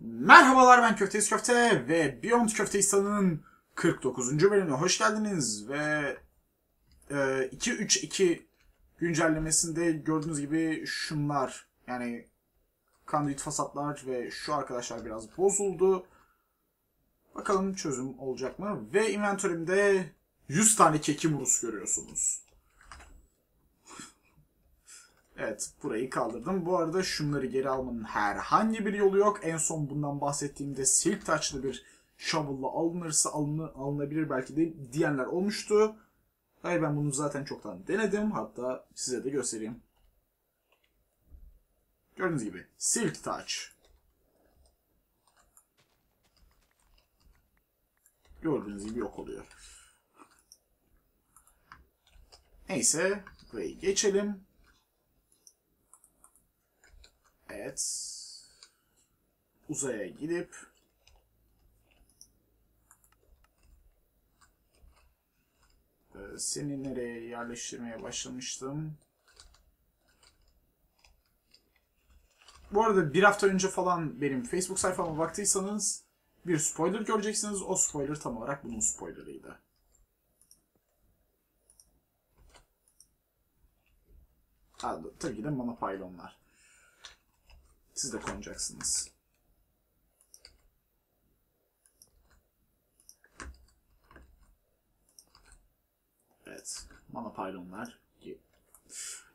Merhabalar, ben Köftesiz Köfte ve Beyond Köfte İstanı'nın 49. bölümüne hoş geldiniz ve 2.3.2 güncellemesinde gördüğünüz gibi şunlar, yani kandit fasatlar ve şu arkadaşlar biraz bozuldu. Bakalım çözüm olacak mı? Ve inventörümde 100 tane Kekimurus görüyorsunuz. Evet, burayı kaldırdım. Bu arada şunları geri almanın herhangi bir yolu yok. En son bundan bahsettiğimde Silk Touch'lı bir shovel'la alınırsa alınabilir belki de diyenler olmuştu. Hayır, ben bunu zaten çoktan denedim. Hatta size de göstereyim. Gördüğünüz gibi Silk Touch. Gördüğünüz gibi yok oluyor. Neyse, burayı geçelim. Evet. Uzaya gidip seni nereye yerleştirmeye başlamıştım? Bu arada bir hafta önce falan benim Facebook sayfama baktıysanız bir spoiler göreceksiniz. O spoiler tam olarak bunun spoilerıydı. Tabii ki de Mana Pylonlar. Siz de koyacaksınız. Evet. Mana Pylonlar.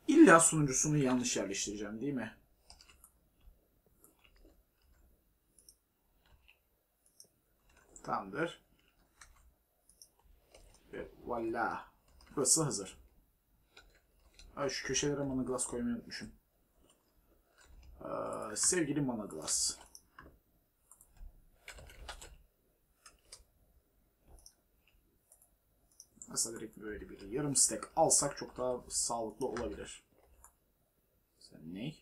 İlla sunucusunu yanlış yerleştireceğim değil mi? Tamamdır. Ve valla. Burası hazır. Ay, şu köşelere Mana Glass koymayı unutmuşum. Sevgili Mana Glass. Mesela direkt böyle bir yarım stack alsak çok daha sağlıklı olabilir. Sen ne?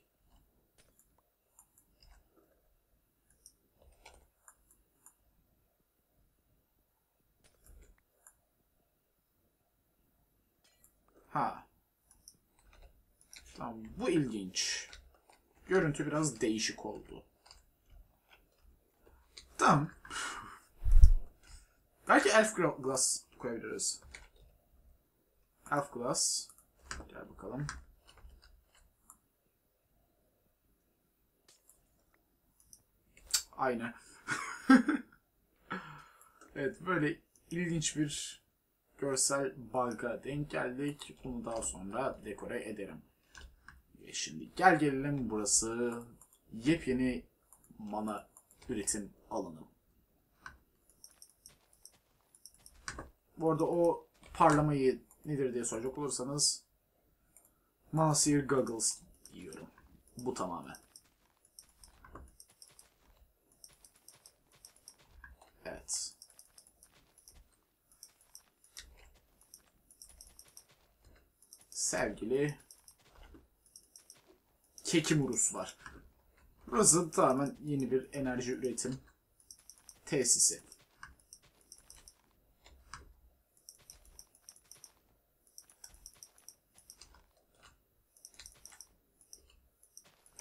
Ha. Tamam, bu ilginç. Görüntü biraz değişik oldu. Tamam. Belki Elf Glass koyabiliriz. Elf Glass. Gel bakalım. Aynı. Evet, böyle ilginç bir görsel bug'a denk geldik. Bunu daha sonra dekore ederim. Şimdi gel gelelim, burası yepyeni mana üretim alanı. Bu arada o parlamayı nedir diye soracak olursanız Mana Seer Goggles giyiyorum. Bu tamamen. Evet. Sevgili Kekimurus var. Burası tamamen yeni bir enerji üretim tesisi.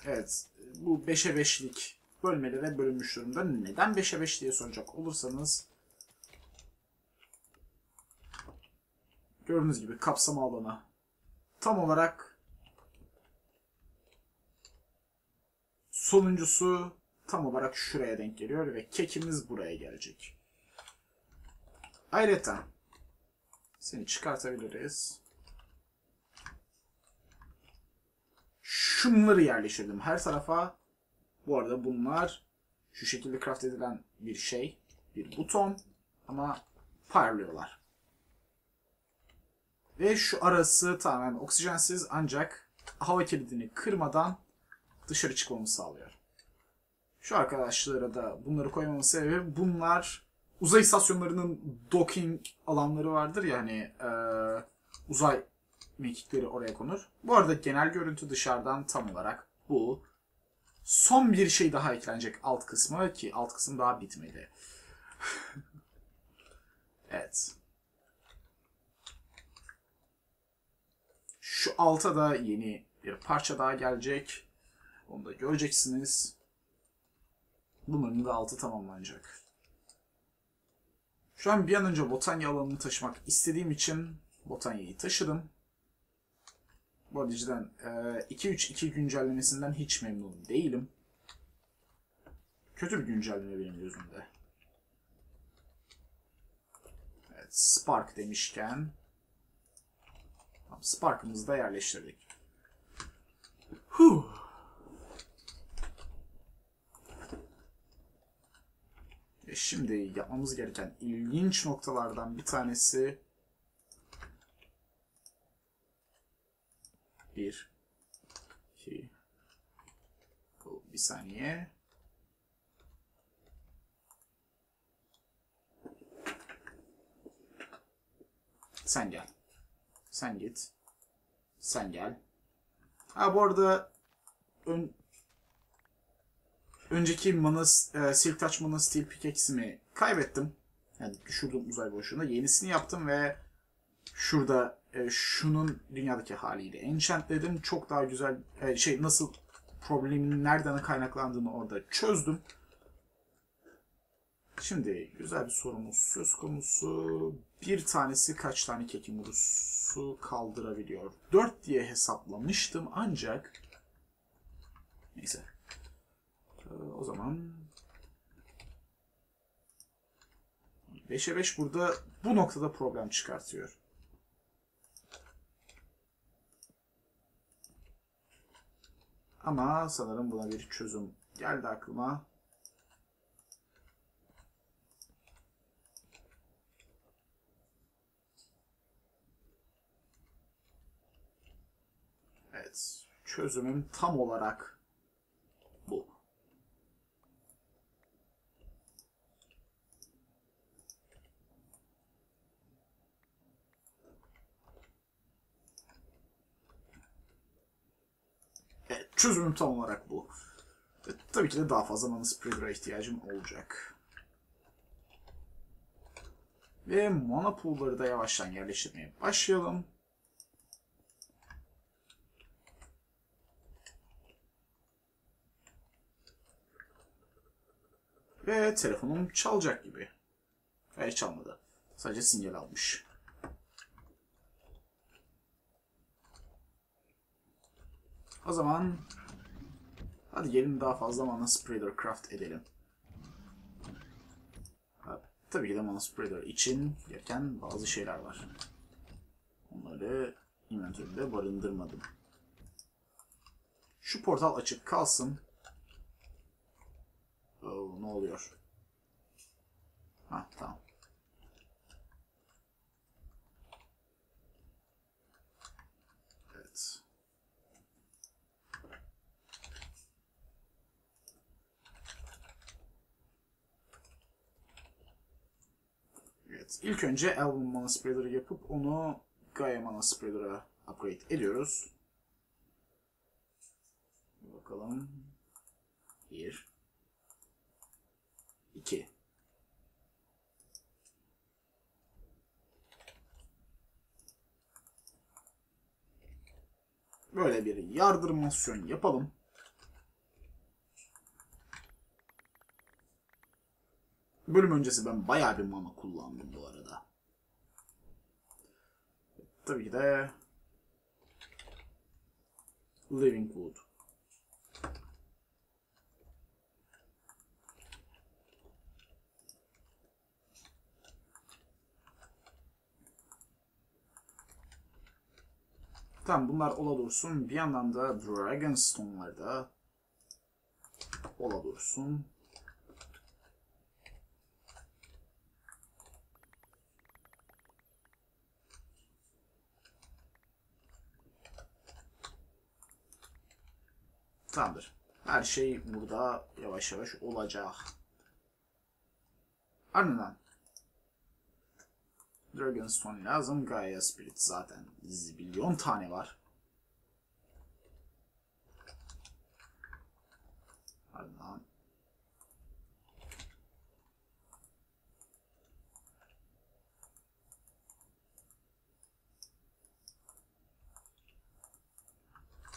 Evet. Bu 5'e 5'lik bölmelere bölünmüş durumda. Neden 5'e 5 diye soracak olursanız gördüğünüz gibi kapsam alanı tam olarak sonuncusu tam olarak şuraya denk geliyor ve kekimiz buraya gelecek. Ayrıca seni çıkartabiliriz. Şunları yerleştirdim her tarafa. Bu arada bunlar şu şekilde craft edilen bir şey, bir buton ama parlıyorlar. Ve şu arası tamamen oksijensiz ancak hava kilidini kırmadan dışarı çıkmamı sağlıyor. Şu arkadaşlara da bunları koymamın sebebi bunlar uzay istasyonlarının docking alanları vardır ya, hani uzay mekikleri oraya konur. Bu arada genel görüntü dışarıdan tam olarak bu. Son bir şey daha eklenecek alt kısmı ki alt kısım daha bitmedi. Evet. Şu alta da yeni bir parça daha gelecek. Onu da göreceksiniz. Bunların da altı tamamlanacak. Şu an bir an önce botanya alanını taşımak istediğim için botanyayı taşıdım. Bu adiciden 2.3.2 güncellemesinden hiç memnun değilim. Kötü bir güncelleme benim gözümde. Evet, Spark demişken Spark'ımızı da yerleştirdik. Huh. Şimdi yapmamız gereken ilginç noktalardan bir tanesi 1, 2, bir saniye. Sen gel. Sen git. Sen gel. Ha bu arada önceki Silk Touch Mana Steel pickaxe'imi kaybettim. Yani düşürdüm uzay boşluğuna. Yenisini yaptım ve şurada şunun dünyadaki haliyle enchantledim. Çok daha güzel nasıl problemin nereden kaynaklandığını orada çözdüm. Şimdi güzel bir sorumuz söz konusu. Bir tanesi kaç tane Kekimurus'u kaldırabiliyor? 4 diye hesaplamıştım ancak neyse. O zaman 5'e 5 burada bu noktada problem çıkartıyor. Ama sanırım buna bir çözüm geldi aklıma. Evet, çözümüm tam olarak bu. Evet, çözümüm tam olarak bu. Tabii ki de daha fazla Mana Spreader'a ihtiyacım olacak. Ve Mana Pool'ları da yavaştan yerleştirmeye başlayalım. Ve telefonum çalacak gibi. Hayır çalmadı. Sadece sinyal almış. O zaman hadi gelin daha fazla Mana Spreader craft edelim. Tabii ki de Mana Spreader için gereken bazı şeyler var. Onları inventörümde barındırmadım. Şu portal açık kalsın. Ne oluyor? Ha tamam. Evet. Evet. İlk önce Elf'ın Mana Spreader'ı yapıp onu Gaia Mana Spreader'a upgrade ediyoruz. Bir bakalım. 1, 2. Böyle bir yardırmasyon yapalım. Bölüm öncesi ben bayağı bir mana kullandım bu arada. Tabii ki de Living Wood. Tamam, bunlar ola dursun. Bir yandan da Dragon Stone'lar da ola dursun. Tamamdır. Her şey burada yavaş yavaş olacak. Ardından Dragon Stone lazım. Gaia Spirit zaten zibilyon tane var. Ardından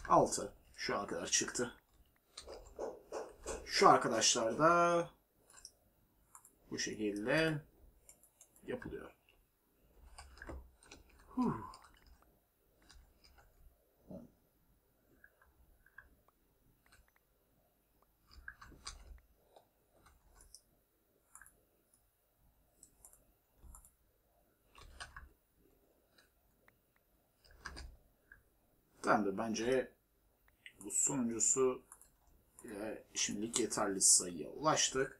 altı şu ana kadar çıktı. Şu arkadaşlar da bu şekilde yapılıyor. Huh. Tamamdır, bence bu sonuncusu şimdilik yeterli sayıya ulaştık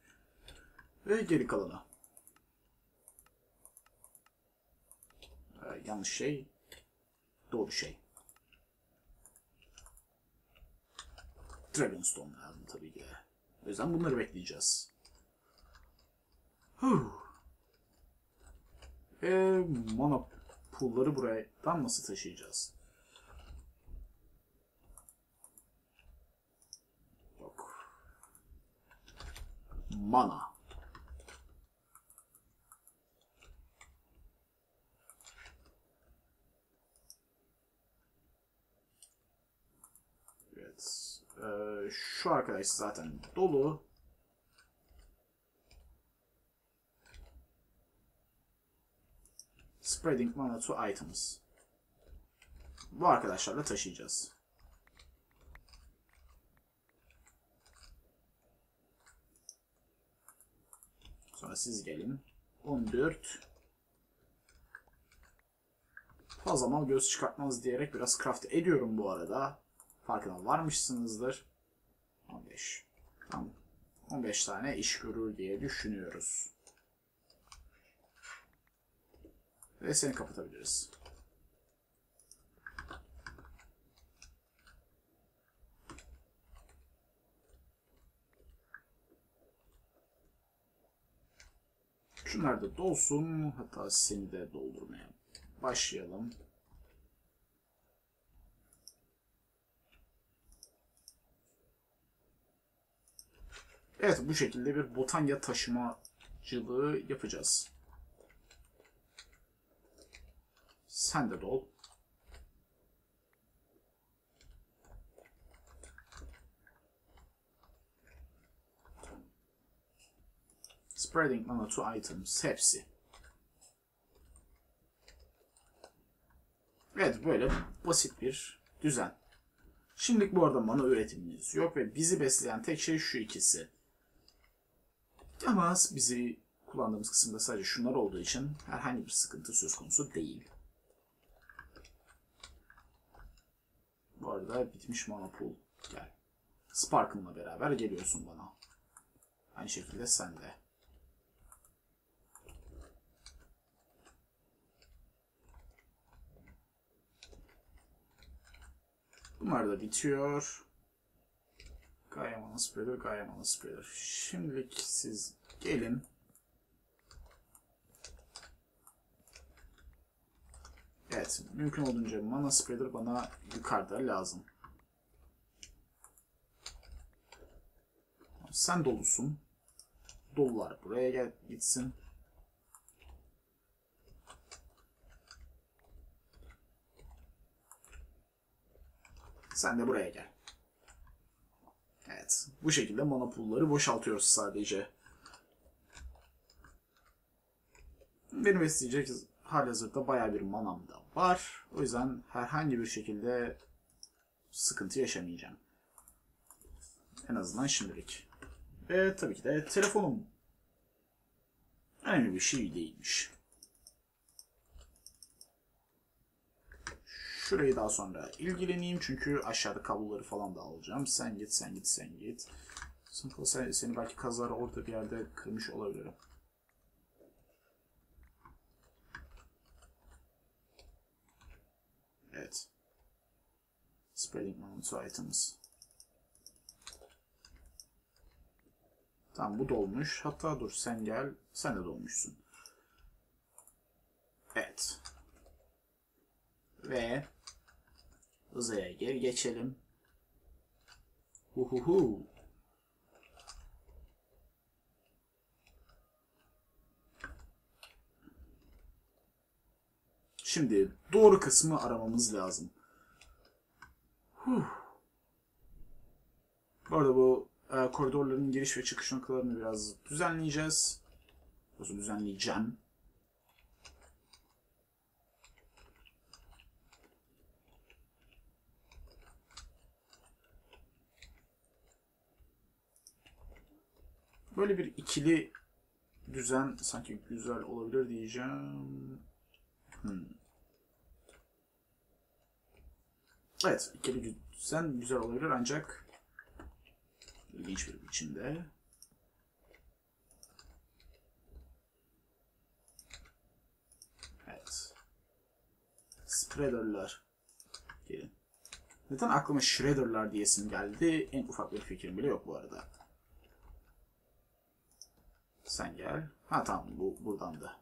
ve geri kalana yanlış şey doğru şey Dragon Stone lazım tabii ki. O yüzden bunları bekleyeceğiz. Mana Pool'ları buraya tam nasıl taşıyacağız? Mana. Evet. Şu arkadaş zaten dolu. Spreading mana to items. Bu arkadaşlarla taşıyacağız. Sonra siz gelin. 14. Fazla mal göz çıkartmanız diyerek biraz craft ediyorum bu arada. Farkına varmışsınızdır. 15. Tamam. 15 tane iş görür diye düşünüyoruz. Ve seni kapatabiliriz. Şunlar da dolsun. Hatta seni de doldurmaya başlayalım. Evet, bu şekilde bir botanya taşımacılığı yapacağız. Sen de dol. Spreading mana to items. Hepsi. Evet, böyle basit bir düzen. Şimdilik bu arada mana üretimimiz yok ve bizi besleyen tek şey şu ikisi. Ama bizi kullandığımız kısımda sadece şunlar olduğu için herhangi bir sıkıntı söz konusu değil. Bu arada bitmiş mana pool. Gel. Spark'ınla beraber geliyorsun bana. Aynı şekilde sen de. Bunlar da bitiyor. Gaia Mana Spreader, Gaia Mana Spreader. Şimdilik siz gelin. Evet, mümkün olduğunca Mana Spreader bana yukarıda lazım. Sen dolusun. Dolular buraya gel, gitsin. Sen de buraya gel. Evet. Bu şekilde mana pool'ları boşaltıyoruz sadece. Benim besleyecek halihazırda bayağı bir manam da var. O yüzden herhangi bir şekilde sıkıntı yaşamayacağım. En azından şimdilik. Ve tabii ki de telefonum. Önemli bir şey değilmiş. Şurayı daha sonra ilgileneyim çünkü aşağıda kabloları falan da alacağım. Sen git, sen git, sen git. Seni belki kazara orada bir yerde kırmış olabilirim. Evet. Spreading Mountain Items. Tamam, bu dolmuş. Hatta dur, sen gel. Sen de dolmuşsun. Evet. Ve uzaya geri geçelim. Huhuhu. Şimdi doğru kısmı aramamız lazım. Bu arada bu koridorların giriş ve çıkış noktalarını biraz düzenleyeceğiz. Nasıl düzenleyeceğim? Böyle bir ikili düzen sanki güzel olabilir diyeceğim. Evet, ikili düzen güzel olabilir ancak ilginç bir biçimde. Evet. Spreader'lar. Gelin. Neden aklıma shredder'lar diyesim geldi? En ufak bir fikrim bile yok bu arada. Sen gel. Ha tamam, bu buradan da.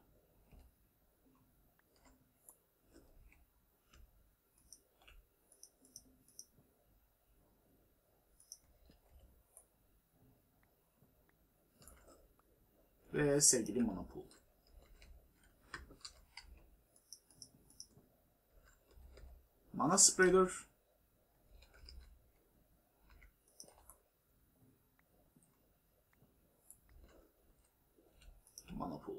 Ve sevgili Mana Pool. Mana Spreader. Mana Pool.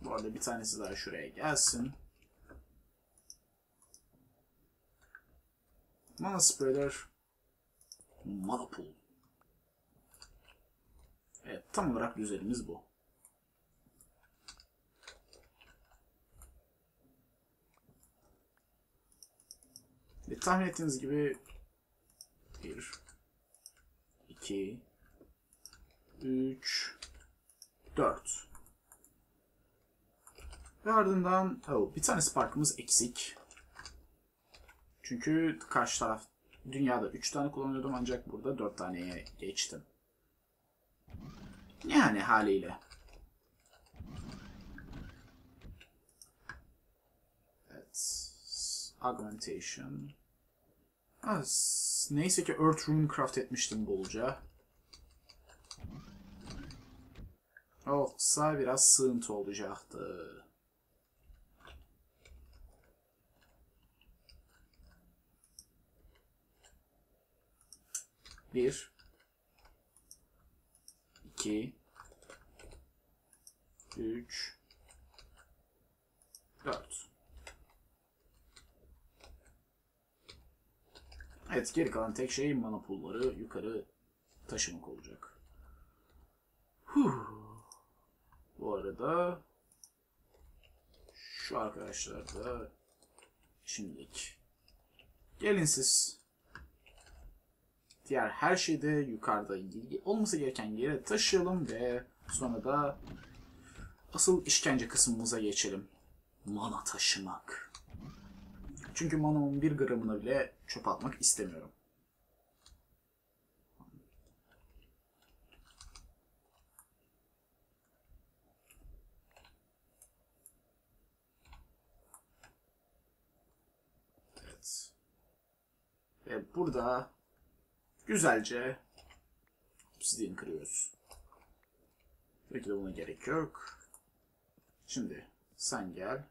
Bu arada bir tanesi daha şuraya gelsin. Mana Spreader. Mana Pool. Evet, tam olarak düzenimiz bu. Ve tahmin ettiğiniz gibi 1 2 3 4 ve ardından bir tane Spark'ımız eksik. Çünkü karşı taraf dünyada 3 tane kullanıyordum ancak burada 4 taneye geçtim. Yani haliyle. Evet. Augmentation. Az. Neyse ki Earth Rune craft etmiştim bolca. Olsa biraz sığıntı olacaktı. Bir, iki, üç, dört. Evet, geri kalan tek şey mana pool'ları yukarı taşımak olacak. Bu arada şu arkadaşlar da şimdilik gelin siz. Diğer her şeyde yukarıda olması gereken yere taşıyalım ve sonra da asıl işkence kısmımıza geçelim. Mana taşımak. Çünkü mananın 1 gramını bile çöp atmak istemiyorum. Evet. Ve burada güzelce obsidian kırıyoruz. Belki de buna gerek yok. Şimdi sen gel.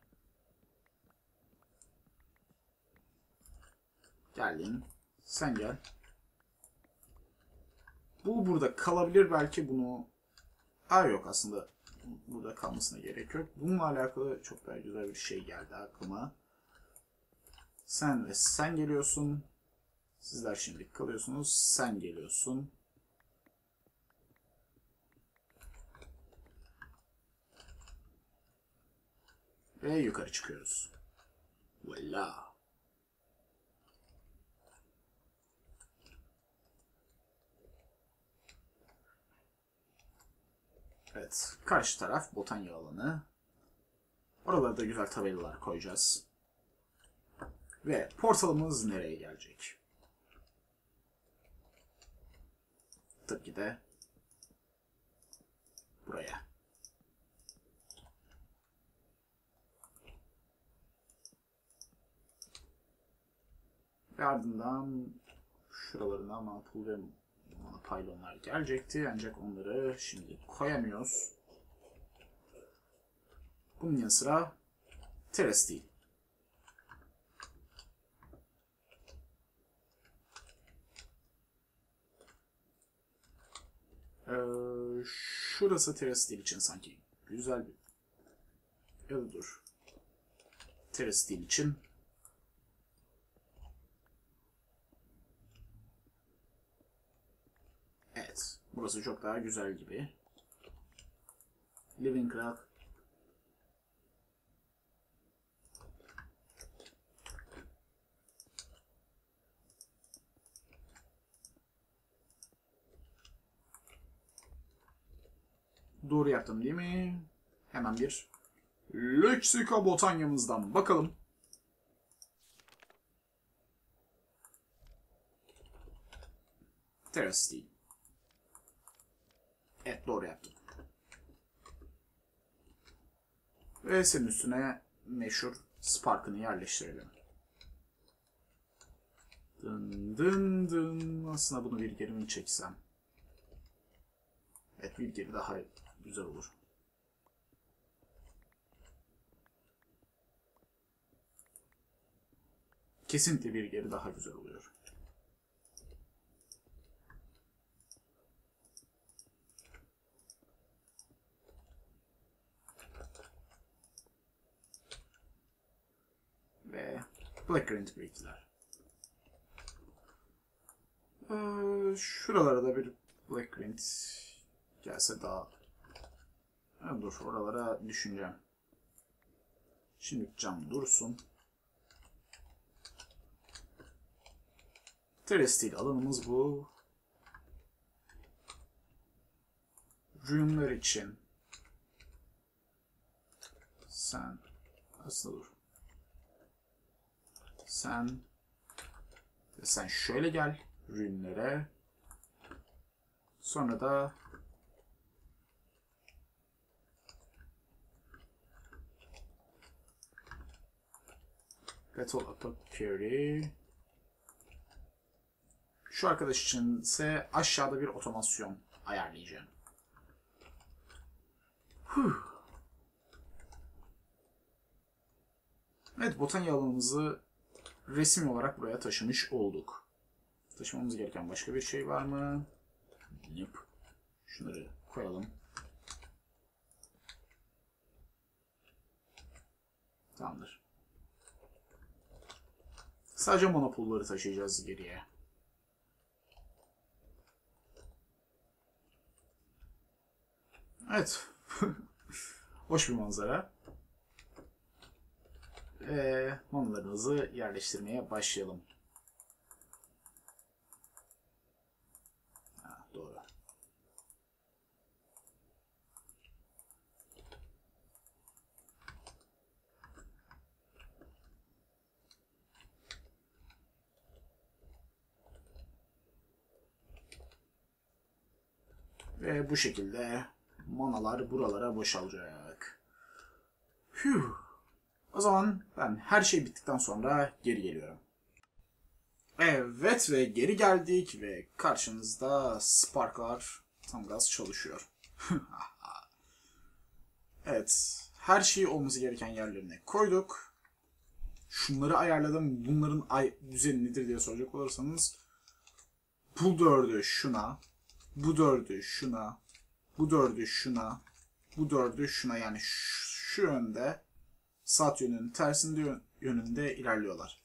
Geldin. Sen gel. Bu burada kalabilir belki bunu. Aa yok, aslında burada kalmasına gerek yok. Bununla alakalı çok daha güzel bir şey geldi aklıma. Sen ve sen geliyorsun. Sizler şimdi kalıyorsunuz. Sen geliyorsun. Ve yukarı çıkıyoruz. Voila. Evet. Karşı taraf botanya alanı. Oralarda güzel tabelalar koyacağız. Ve portalımız nereye gelecek? Tabii ki de buraya. Ve ardından şuralarına mana pool ve mana pylonlar gelecekti. Ancak onları şimdi koyamıyoruz. Bunun yanı sıra Terrasteel. Şurası Terrasteel için sanki güzel bir... Ya da dur. Terrasteel için. Evet. Burası çok daha güzel gibi. Living Wood. Doğru yaptım değil mi? Hemen bir Lexica Botania'mızdan bakalım. Terrasteel. Evet, doğru yaptım. Ve senin üstüne meşhur Spark'ını yerleştirelim. Dın dın dın. Aslında bunu bir geri mi çeksem? Evet, bir geri daha güzel olur. Kesinlikle bir geri daha güzel oluyor. Ve Black Paint break'ler. Şuralara da bir Black Paint gelse daha... Ha, dur, oralara düşüneceğim. Şimdi cam dursun. Terrasteel alanımız bu. Rüyumlar için. Sen... Aslında dur. Sen şöyle gel rünlere. Sonra da Battle Apothecary. Şu arkadaş için ise aşağıda bir otomasyon ayarlayacağım. Huh. Evet, botanya alanımızı resim olarak buraya taşımış olduk. Taşımamız gereken başka bir şey var mı? Yok. Şunları koyalım. Tamamdır. Sadece monopolları taşıyacağız geriye. Evet. Hoş bir manzara. Manalarımızı yerleştirmeye başlayalım. Ha, doğru. Ve bu şekilde manalar buralara boşalacak. Hüh. O zaman ben her şey bittikten sonra geri geliyorum. Evet ve geri geldik ve karşınızda Spark'lar tam gaz çalışıyor. Evet, her şeyi olması gereken yerlerine koyduk. Şunları ayarladım. Bunların düzeni nedir diye soracak olursanız. Bu dördü şuna, bu dördü şuna, bu dördü şuna, bu dördü şuna, yani şu yönde. Saat yönünün tersinde yönünde ilerliyorlar.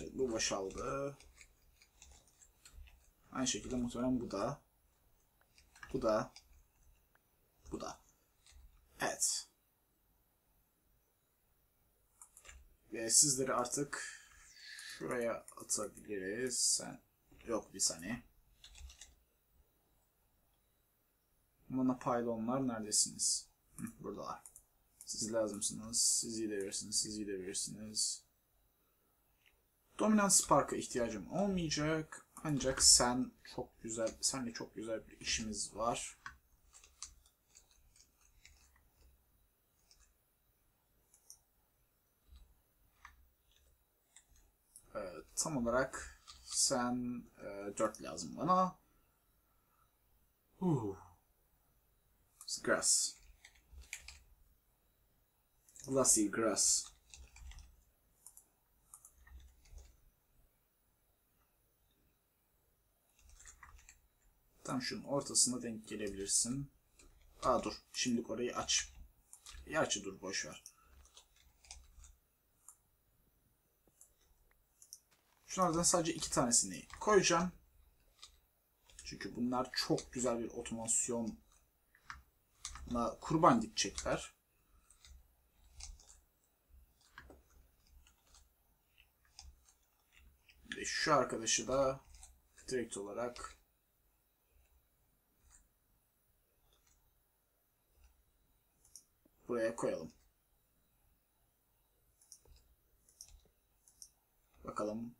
Evet, bu boşaldı. Aynı şekilde muhtemelen bu da. Bu da. Bu da. Evet. Ve sizleri artık şuraya atabiliriz. Yok, bir saniye. Mana Pylon'lar neredesiniz? Buradalar. Siz lazımsınız. Siz iyi de verirsiniz. Siz iyi de verirsiniz. Dominant Spark'a ihtiyacım olmayacak. Ancak senle çok güzel bir işimiz var. Tam olarak sen 4 lazım bana. Grass. Glossy Grass. Tam şunun ortasına denk gelebilirsin. Aa dur. Şimdilik orayı aç. Ya açı dur. Boş ver. Şunlardan sadece iki tanesini koyacağım. Çünkü bunlar çok güzel bir otomasyona kurban gidecekler. Ve şu arkadaşı da direkt olarak buraya koyalım. Bakalım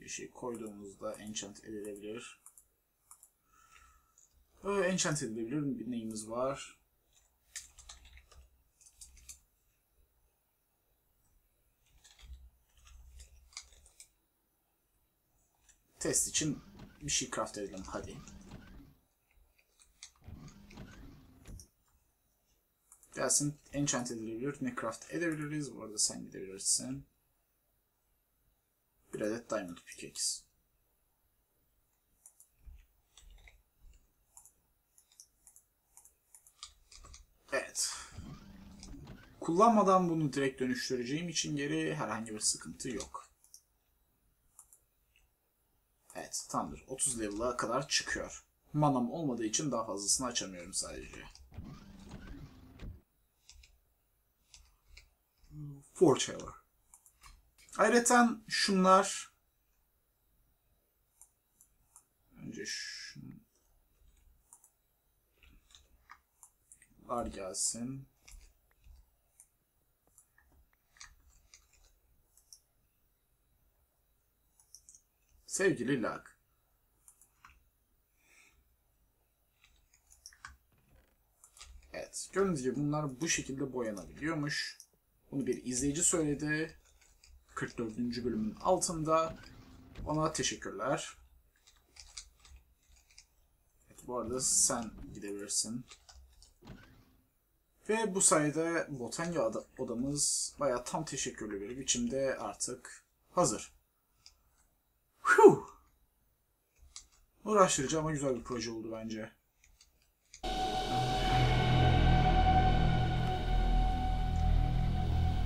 bir şey koyduğumuzda enchant edilebilir. Enchant edilebilir bir neyimiz var. Test için bir şey craft edelim hadi. Gelsin, enchant edilebilir, ne craft edebiliriz. Bu arada sen gidebilirsin. Bir adet diamond pickaxe. Evet. Kullanmadan bunu direkt dönüştüreceğim için geri herhangi bir sıkıntı yok. Evet, tamamdır. 30 level'a kadar çıkıyor. Manam olmadığı için daha fazlasını açamıyorum sadece. Fortune. Ayrıca şunlar önce şunlar gelsin. Sevgili Lak. Evet, gördüğünüz gibi bunlar bu şekilde boyanabiliyormuş. Bunu bir izleyici söyledi. 44. bölümün altında. Ona teşekkürler. Evet, bu arada sen gidebilirsin. Ve bu sayede botanya odamız bayağı tam teşekkürlü bir biçimde artık hazır. Whew! Uğraştırıcı ama güzel bir proje oldu bence.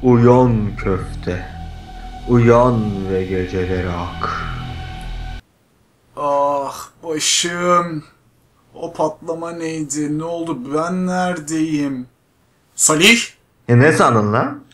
Uyan köfte, uyan ve geceleri ak. Ah başım, o patlama neydi, ne oldu, ben neredeyim? Salih? Ne sandın lan?